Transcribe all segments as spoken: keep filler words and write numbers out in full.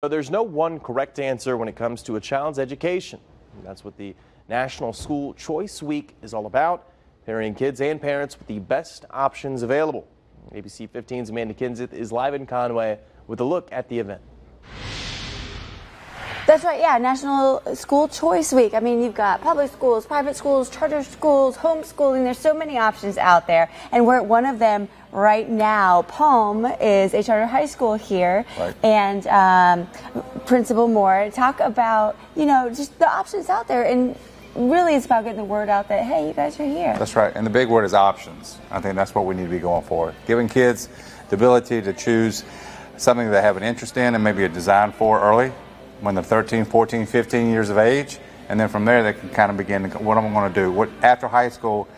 So there's no one correct answer when it comes to a child's education. And that's what the National School Choice Week is all about, pairing kids and parents with the best options available. A B C fifteen's Amanda Kinseth is live in Conway with a look at the event. That's right, yeah, National School Choice Week. I mean, you've got public schools, private schools, charter schools, homeschooling. There's so many options out there, and we're at one of them right now. Palm is a charter high school here, right. and um, Principal Moore, talk about, you know, just the options out there, and really it's about getting the word out that, hey, you guys are here. That's right, and the big word is options. I think that's what we need to be going forward, giving kids the ability to choose something they have an interest in and maybe a design for early, when they're thirteen, fourteen, fifteen years of age, and then from there they can kind of begin to, what am I going to do? What after high school,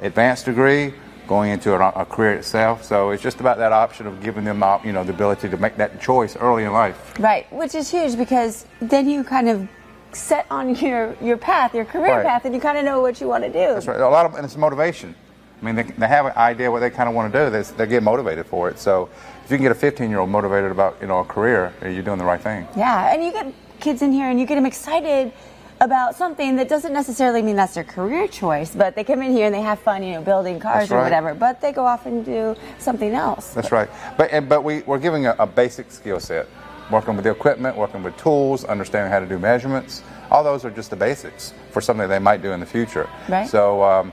advanced degree, going into a, a career itself. So it's just about that option of giving them, you know, the ability to make that choice early in life. Right, which is huge because then you kind of set on your your path, your career right. path, and you kind of know what you want to do. That's right. A lot of and it's motivation. I mean, they, they have an idea what they kind of want to do. They, they get motivated for it. So if you can get a fifteen-year-old motivated about, you know, a career, you're doing the right thing. Yeah, and you get kids in here and you get them excited about something that doesn't necessarily mean that's their career choice, but they come in here and they have fun, you know, building cars that's or right. whatever, but they go off and do something else. That's right. But, and, but we, we're giving a, a basic skill set, working with the equipment, working with tools, understanding how to do measurements. All those are just the basics for something they might do in the future. Right. So um,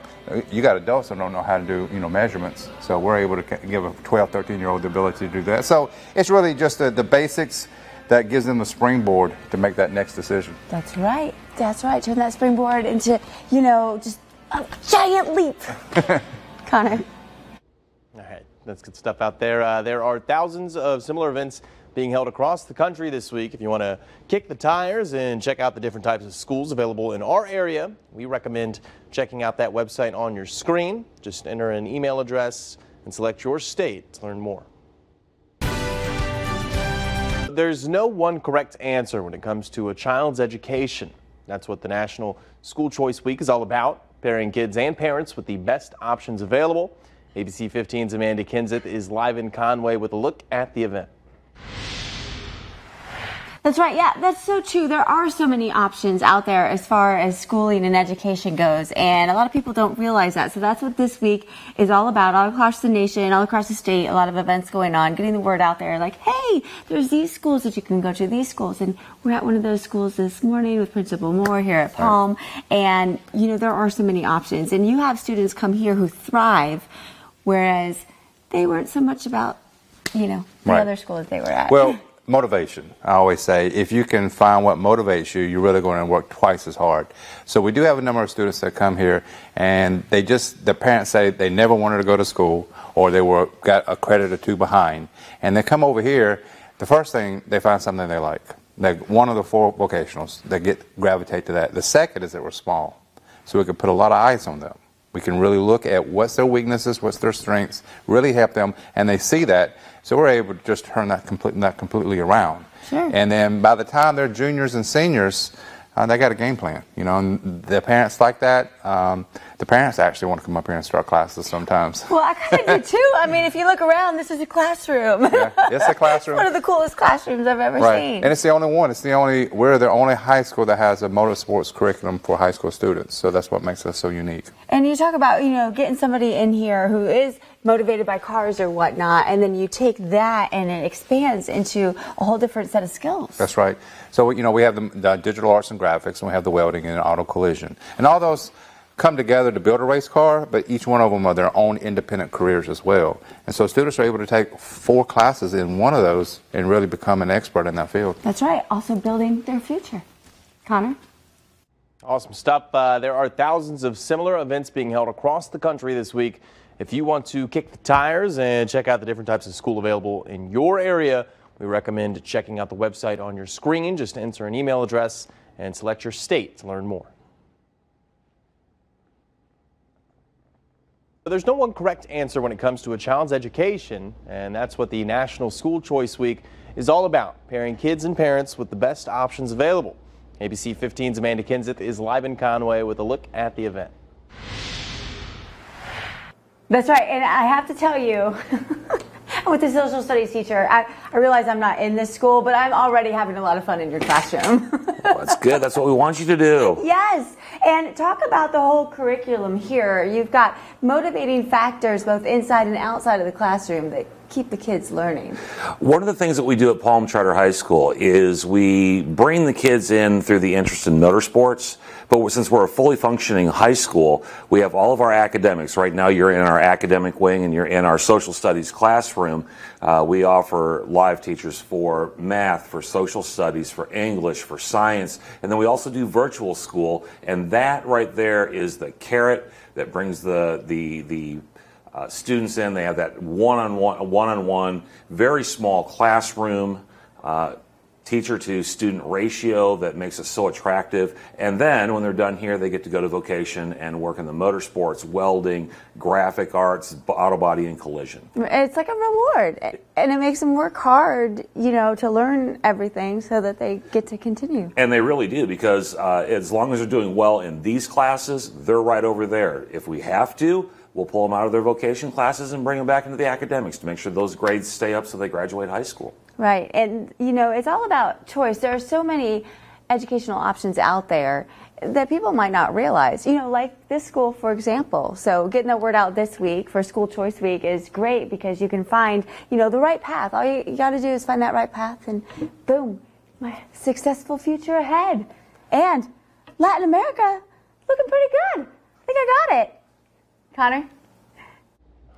you got adults that don't know how to do, you know, measurements. So we're able to give a twelve, thirteen-year-old the ability to do that. So it's really just the, the basics that gives them the springboard to make that next decision. That's right. That's right. Turn that springboard into, you know, just a giant leap. Connor. All right. That's good stuff out there. Uh, there are thousands of similar events being held across the country this week. If you want to kick the tires and check out the different types of schools available in our area, we recommend checking out that website on your screen. Just enter an email address and select your state to learn more. There's no one correct answer when it comes to a child's education. That's what the National School Choice Week is all about, pairing kids and parents with the best options available. A B C fifteen's Amanda Kinseth is live in Conway with a look at the event. That's right. Yeah, that's so true. There are so many options out there as far as schooling and education goes, and a lot of people don't realize that. So that's what this week is all about, all across the nation, all across the state, a lot of events going on, getting the word out there like, hey, there's these schools that you can go to, these schools. And we're at one of those schools this morning with Principal Moore here at Palm. And, you know, there are so many options. And you have students come here who thrive, whereas they weren't so much about, you know, the right. other school that they were at. Well, motivation. I always say, if you can find what motivates you, you're really going to work twice as hard. So we do have a number of students that come here, and they just, the parents say they never wanted to go to school, or they were got a credit or two behind, and they come over here. The first thing, they find something they like. They, one of the four vocationals, they get gravitate to that. The second is that we're small, so we can put a lot of eyes on them. We can really look at what's their weaknesses, what's their strengths, really help them, and they see that. So we're able to just turn that, complete, that completely around. Sure. And then by the time they're juniors and seniors, uh, they got a game plan. You know, and the parents like that. Um, the parents actually want to come up here and start classes sometimes. Well, I kind of do too. I mean, if you look around, this is a classroom. Yeah, it's a classroom. It's one of the coolest classrooms I've ever right. seen. And it's the only one. It's the only, we're the only high school that has a motorsports curriculum for high school students. So that's what makes us so unique. And you talk about, you know, getting somebody in here who is motivated by cars or whatnot, and then you take that and it expands into a whole different set of skills. That's right. So, you know, we have the, the digital arts and graphics, and we have the welding and auto collision. And all those come together to build a race car, but each one of them are their own independent careers as well. And so students are able to take four classes in one of those and really become an expert in that field. That's right. Also building their future. Connor? Awesome stuff. Uh, there are thousands of similar events being held across the country this week. If you want to kick the tires and check out the different types of school available in your area, we recommend checking out the website on your screen. Just enter an email address and select your state to learn more. But there's no one correct answer when it comes to a child's education, and that's what the National School Choice Week is all about, pairing kids and parents with the best options available. A B C fifteen's Amanda Kinseth is live in Conway with a look at the event. That's right, and I have to tell you, with the social studies teacher. I, I realize I'm not in this school, but I'm already having a lot of fun in your classroom. Well, that's good. That's what we want you to do. Yes. And talk about the whole curriculum here. You've got motivating factors both inside and outside of the classroom that keep the kids learning. One of the things that we do at Palm Charter High School is we bring the kids in through the interest in motorsports, but since we're a fully functioning high school, we have all of our academics. Right now you're in our academic wing and you're in our social studies classroom. Uh, we offer live teachers for math, for social studies, for English, for science, and then we also do virtual school, and that right there is the carrot that brings the the the Uh, students in. They have that one-on-one, one-on-one, very small classroom, uh, teacher-to-student ratio that makes us so attractive. And then when they're done here, they get to go to vocation and work in the motorsports, welding, graphic arts, auto body, and collision. It's like a reward, and it makes them work hard, you know, to learn everything so that they get to continue. And they really do, because uh, as long as they're doing well in these classes, they're right over there. If we have to, we'll pull them out of their vocation classes and bring them back into the academics to make sure those grades stay up so they graduate high school. Right. And, you know, it's all about choice. There are so many educational options out there that people might not realize. You know, like this school, for example. So getting the word out this week for School Choice Week is great because you can find, you know, the right path. All you, you got to do is find that right path and boom, my successful future ahead. And Latin America looking pretty good. I think I got it. Connor?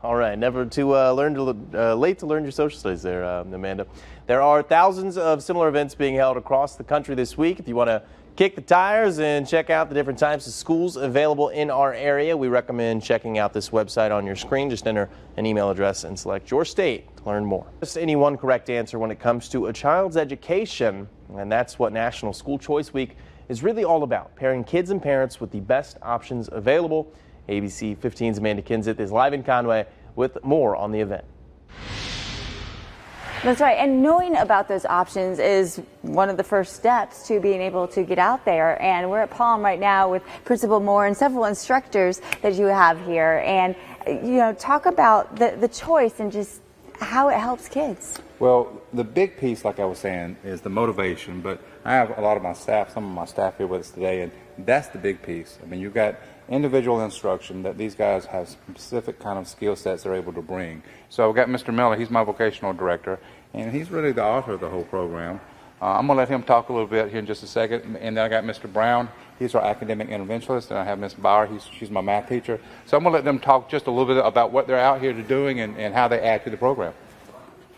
All right, never too uh, learn to, uh, late to learn your social studies there, uh, Amanda. There are thousands of similar events being held across the country this week. If you want to kick the tires and check out the different types of schools available in our area, we recommend checking out this website on your screen. Just enter an email address and select your state to learn more. Just any one correct answer when it comes to a child's education, and that's what National School Choice Week is really all about, pairing kids and parents with the best options available. A B C fifteen's Amanda Kinseth is live in Conway with more on the event. That's right, and knowing about those options is one of the first steps to being able to get out there. And we're at Palm right now with Principal Moore and several instructors that you have here. And, you know, talk about the, the choice and just how it helps kids. Well, the big piece, like I was saying, is the motivation. But I have a lot of my staff, some of my staff here with us today, and that's the big piece. I mean, you've got individual instruction that these guys have specific kind of skill sets they're able to bring. So I've got Mister Miller, he's my vocational director, and he's really the author of the whole program. Uh, I'm going to let him talk a little bit here in just a second, and then I got Mister Brown, he's our academic interventionist, and I have Miz Bauer, he's, she's my math teacher. So I'm going to let them talk just a little bit about what they're out here to doing and, and how they add to the program.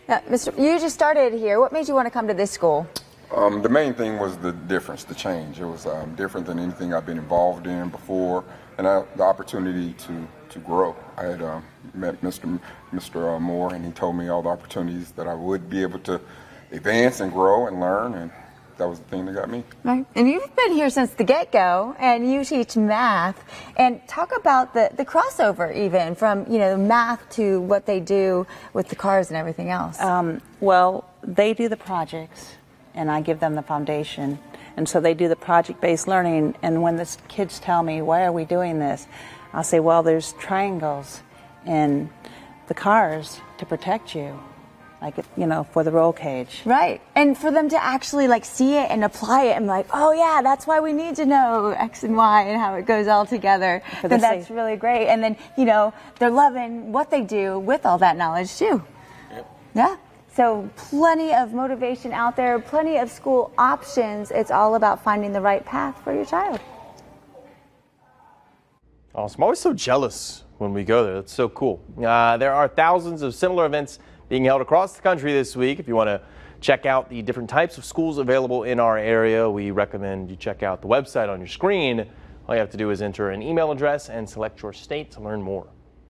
Now, Mister you just started here. What made you want to come to this school? Um, the main thing was the difference, the change. It was um, different than anything I've been involved in before, and I, the opportunity to, to grow. I had um, met Mister Mister Moore, and he told me all the opportunities that I would be able to advance and grow and learn, and that was the thing that got me. Right. And you've been here since the get-go, and you teach math. And talk about the, the crossover even from, you know, math to what they do with the cars and everything else. Um, well, they do the projects, and I give them the foundation. And so they do the project-based learning, and when the kids tell me, why are we doing this? I'll say, well, there's triangles in the cars to protect you, like, you know, for the roll cage. Right, and for them to actually, like, see it and apply it and like, oh yeah, that's why we need to know X and Y and how it goes all together. Then that's really great. And then, you know, they're loving what they do with all that knowledge too. Yep. Yeah. So plenty of motivation out there, plenty of school options. It's all about finding the right path for your child. Awesome. I'm always so jealous when we go there. That's so cool. Uh, there are thousands of similar events being held across the country this week. If you want to check out the different types of schools available in our area, we recommend you check out the website on your screen. All you have to do is enter an email address and select your state to learn more.